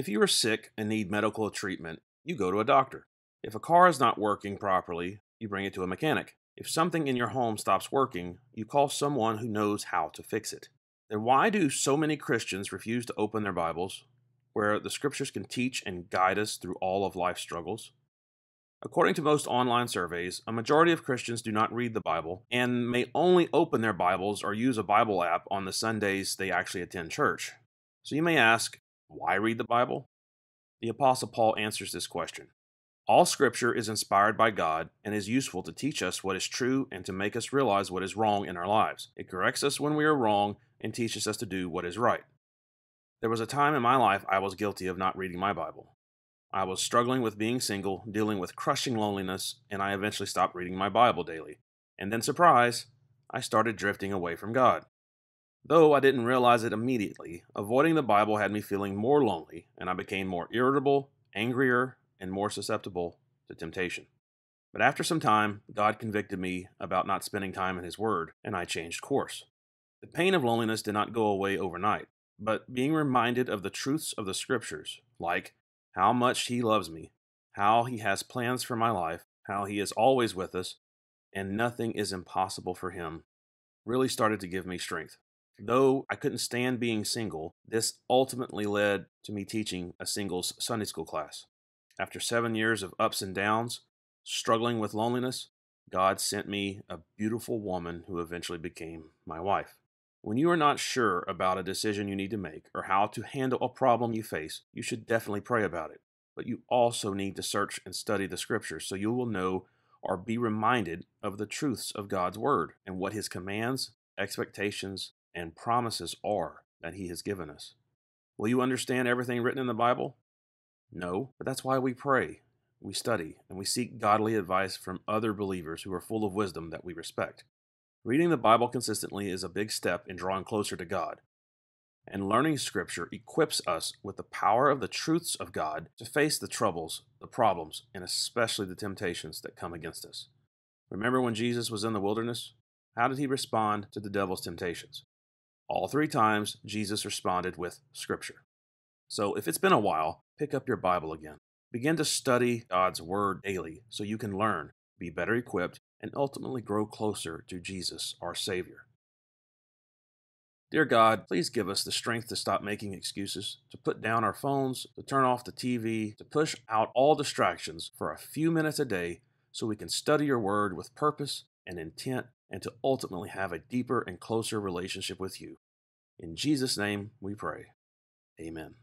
If you are sick and need medical treatment, you go to a doctor. If a car is not working properly, you bring it to a mechanic. If something in your home stops working, you call someone who knows how to fix it. Then why do so many Christians refuse to open their Bibles, where the scriptures can teach and guide us through all of life's struggles? According to most online surveys, a majority of Christians do not read the Bible and may only open their Bibles or use a Bible app on the Sundays they actually attend church. So you may ask, why read the Bible? The Apostle Paul answers this question. All Scripture is inspired by God and is useful to teach us what is true and to make us realize what is wrong in our lives. It corrects us when we are wrong and teaches us to do what is right. There was a time in my life I was guilty of not reading my Bible. I was struggling with being single, dealing with crushing loneliness, and I eventually stopped reading my Bible daily. And then, surprise, I started drifting away from God. Though I didn't realize it immediately, avoiding the Bible had me feeling more lonely, and I became more irritable, angrier, and more susceptible to temptation. But after some time, God convicted me about not spending time in His Word, and I changed course. The pain of loneliness did not go away overnight, but being reminded of the truths of the Scriptures, like how much He loves me, how He has plans for my life, how He is always with us, and nothing is impossible for Him, really started to give me strength. Though I couldn't stand being single, this ultimately led to me teaching a singles Sunday school class. After 7 years of ups and downs, struggling with loneliness, God sent me a beautiful woman who eventually became my wife. When you are not sure about a decision you need to make or how to handle a problem you face, you should definitely pray about it. But you also need to search and study the Scriptures so you will know or be reminded of the truths of God's Word and what His commands, expectations, and promises are that He has given us. Will you understand everything written in the Bible? No, but that's why we pray, we study, and we seek godly advice from other believers who are full of wisdom that we respect. Reading the Bible consistently is a big step in drawing closer to God, and learning Scripture equips us with the power of the truths of God to face the troubles, the problems, and especially the temptations that come against us. Remember when Jesus was in the wilderness? How did He respond to the devil's temptations? All three times, Jesus responded with Scripture. So if it's been a while, pick up your Bible again. Begin to study God's Word daily so you can learn, be better equipped, and ultimately grow closer to Jesus, our Savior. Dear God, please give us the strength to stop making excuses, to put down our phones, to turn off the TV, to push out all distractions for a few minutes a day so we can study your Word with purpose and intent and to ultimately have a deeper and closer relationship with you. In Jesus' name we pray. Amen.